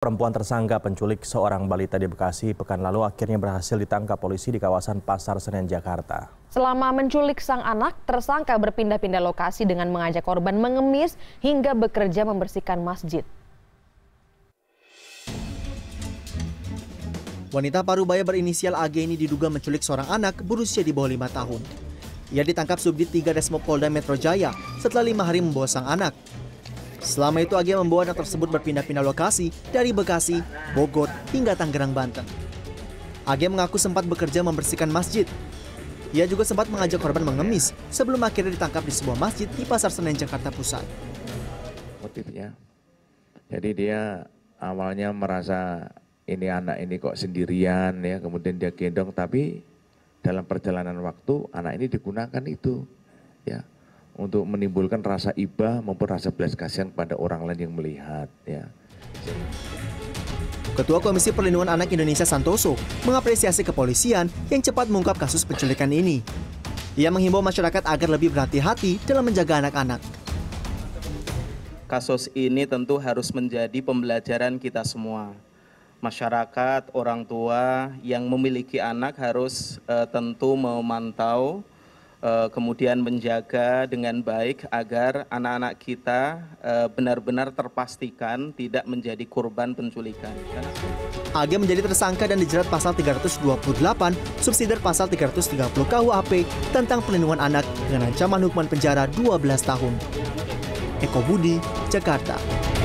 Perempuan tersangka penculik seorang balita di Bekasi pekan lalu akhirnya berhasil ditangkap polisi di kawasan Pasar Senen, Jakarta. Selama menculik sang anak, tersangka berpindah-pindah lokasi dengan mengajak korban mengemis hingga bekerja membersihkan masjid. Wanita parubaya berinisial AG ini diduga menculik seorang anak berusia di bawah 5 tahun. Ia ditangkap Subdit 3 Desmo Polda Metro Jaya setelah 5 hari membawa sang anak. Selama itu AG membawa anak tersebut berpindah-pindah lokasi dari Bekasi, Bogor, hingga Tangerang, Banten. AG mengaku sempat bekerja membersihkan masjid. Ia juga sempat mengajak korban mengemis sebelum akhirnya ditangkap di sebuah masjid di Pasar Senen, Jakarta Pusat. Motifnya, jadi dia awalnya merasa ini anak ini kok sendirian, ya, kemudian dia gendong, tapi dalam perjalanan waktu anak ini digunakan itu, ya, untuk menimbulkan rasa iba maupun rasa belas kasihan pada orang lain yang melihat. Ya. Ketua Komisi Perlindungan Anak Indonesia Santoso mengapresiasi kepolisian yang cepat mengungkap kasus penculikan ini. Ia menghimbau masyarakat agar lebih berhati-hati dalam menjaga anak-anak. Kasus ini tentu harus menjadi pembelajaran kita semua. Masyarakat, orang tua yang memiliki anak harus tentu memantau, kemudian menjaga dengan baik agar anak-anak kita benar-benar terpastikan tidak menjadi korban penculikan. AG menjadi tersangka dan dijerat pasal 328 subsidi pasal 330 KUHP tentang perlindungan anak dengan ancaman hukuman penjara 12 tahun. Eko Budi, Jakarta.